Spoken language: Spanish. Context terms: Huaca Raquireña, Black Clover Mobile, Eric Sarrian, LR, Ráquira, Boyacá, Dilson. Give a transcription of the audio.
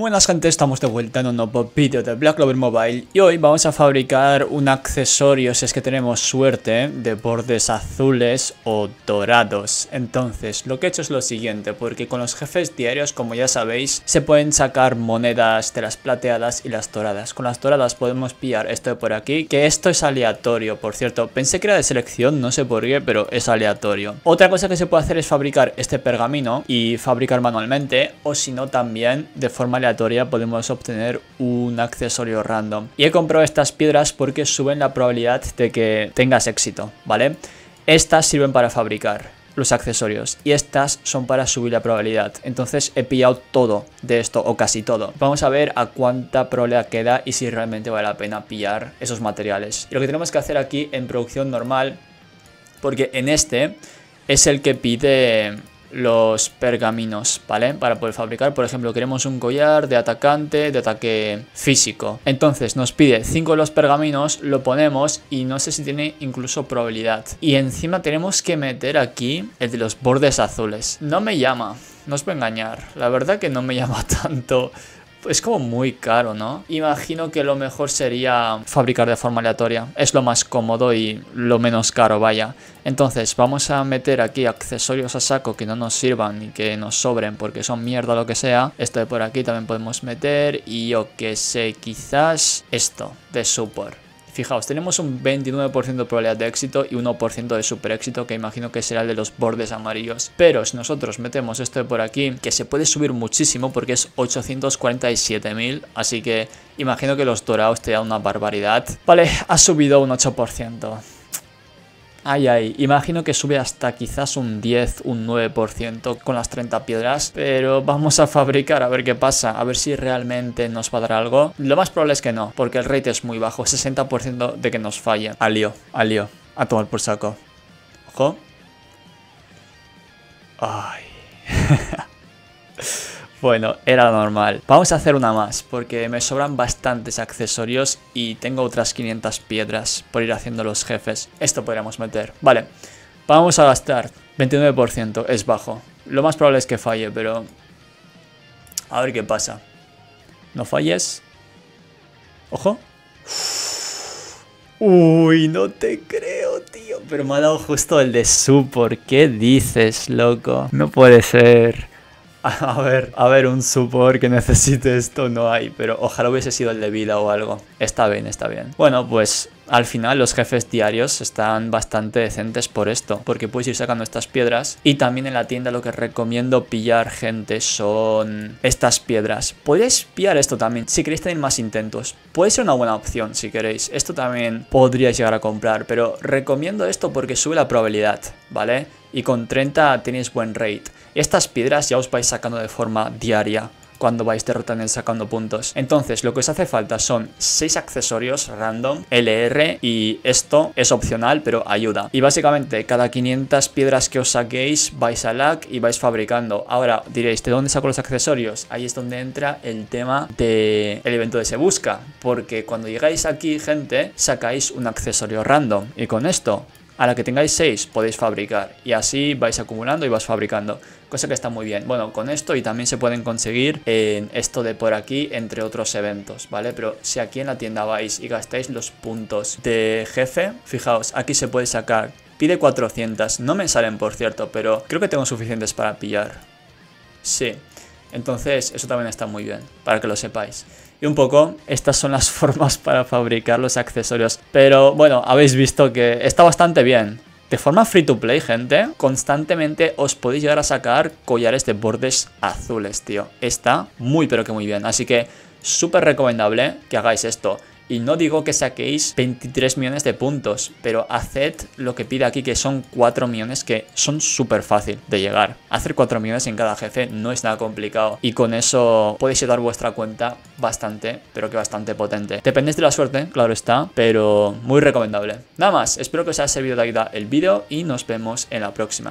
Buenas gente, estamos de vuelta en un nuevo vídeo de Black Clover Mobile y hoy vamos a fabricar un accesorio, si es que tenemos suerte, de bordes azules o dorados. Entonces, lo que he hecho es lo siguiente, porque con los jefes diarios, como ya sabéis, se pueden sacar monedas de las plateadas y las doradas. Con las doradas podemos pillar esto de por aquí, que esto es aleatorio, por cierto. Pensé que era de selección, no sé por qué, pero es aleatorio. Otra cosa que se puede hacer es fabricar este pergamino y fabricar manualmente, o si no también de forma aleatoria podemos obtener un accesorio random. Y he comprado estas piedras porque suben la probabilidad de que tengas éxito, ¿vale? Estas sirven para fabricar los accesorios y estas son para subir la probabilidad. Entonces he pillado todo de esto, o casi todo. Vamos a ver a cuánta probabilidad queda y si realmente vale la pena pillar esos materiales. Y lo que tenemos que hacer aquí en producción normal, porque en este es el que pide los pergaminos, ¿vale? Para poder fabricar, por ejemplo, queremos un collar de atacante, de ataque físico. Entonces nos pide 5 de los pergaminos, lo ponemos y no sé si tiene incluso probabilidad. Y encima tenemos que meter aquí el de los bordes azules. No me llama, no os voy a engañar, la verdad que no me llama tanto. Es como muy caro, ¿no? Imagino que lo mejor sería fabricar de forma aleatoria. Es lo más cómodo y lo menos caro, vaya. Entonces, vamos a meter aquí accesorios a saco que no nos sirvan y que nos sobren porque son mierda o lo que sea. Esto de por aquí también podemos meter y yo que sé, quizás esto de support. Fijaos, tenemos un 29% de probabilidad de éxito y 1% de super éxito, que imagino que será el de los bordes amarillos. Pero si nosotros metemos esto de por aquí, que se puede subir muchísimo porque es 847.000, así que imagino que los dorados te dan una barbaridad. Vale, ha subido un 8%. Ay, ay, imagino que sube hasta quizás un 10, un 9% con las 30 piedras, pero vamos a fabricar a ver qué pasa, a ver si realmente nos va a dar algo. Lo más probable es que no, porque el rate es muy bajo, 60% de que nos falle. Al lío, a tomar por saco. Ojo. Ay. Bueno, era normal. Vamos a hacer una más, porque me sobran bastantes accesorios y tengo otras 500 piedras por ir haciendo los jefes. Esto podríamos meter. Vale, vamos a gastar. 29%, es bajo. Lo más probable es que falle, pero a ver qué pasa. No falles. Ojo. Uy, no te creo, tío. Pero me ha dado justo el de support. ¿Qué dices, loco? No puede ser. A ver, un support que necesite esto no hay, pero ojalá hubiese sido el de vida o algo. Está bien, está bien. Bueno, pues al final los jefes diarios están bastante decentes por esto, porque puedes ir sacando estas piedras. Y también en la tienda lo que recomiendo pillar, gente, son estas piedras. Podéis pillar esto también, si queréis tener más intentos. Puede ser una buena opción si queréis. Esto también podríais llegar a comprar, pero recomiendo esto porque sube la probabilidad, ¿vale? Y con 30 tenéis buen rate. Estas piedras ya os vais sacando de forma diaria cuando vais derrotando y sacando puntos. Entonces lo que os hace falta son 6 accesorios random, LR, y esto es opcional pero ayuda. Y básicamente cada 500 piedras que os saquéis vais a LAC y vais fabricando. Ahora diréis, ¿de dónde saco los accesorios? Ahí es donde entra el tema del evento de Se Busca, porque cuando llegáis aquí, gente, sacáis un accesorio random y con esto, a la que tengáis 6 podéis fabricar y así vais acumulando y vais fabricando, cosa que está muy bien. Bueno, con esto y también se pueden conseguir en esto de por aquí, entre otros eventos, ¿vale? Pero si aquí en la tienda vais y gastáis los puntos de jefe, fijaos, aquí se puede sacar, pide 400, no me salen por cierto, pero creo que tengo suficientes para pillar. Sí, entonces eso también está muy bien, para que lo sepáis. Y un poco, estas son las formas para fabricar los accesorios. Pero bueno, habéis visto que está bastante bien. De forma free to play, gente, constantemente os podéis llegar a sacar collares de bordes azules, tío. Está muy pero que muy bien. Así que súper recomendable que hagáis esto. Y no digo que saquéis 23 millones de puntos, pero haced lo que pide aquí, que son 4 millones, que son súper fácil de llegar. Hacer 4 millones en cada jefe no es nada complicado y con eso podéis llevar vuestra cuenta bastante, pero que bastante potente. Dependéis de la suerte, claro está, pero muy recomendable. Nada más, espero que os haya servido de ayuda el vídeo y nos vemos en la próxima.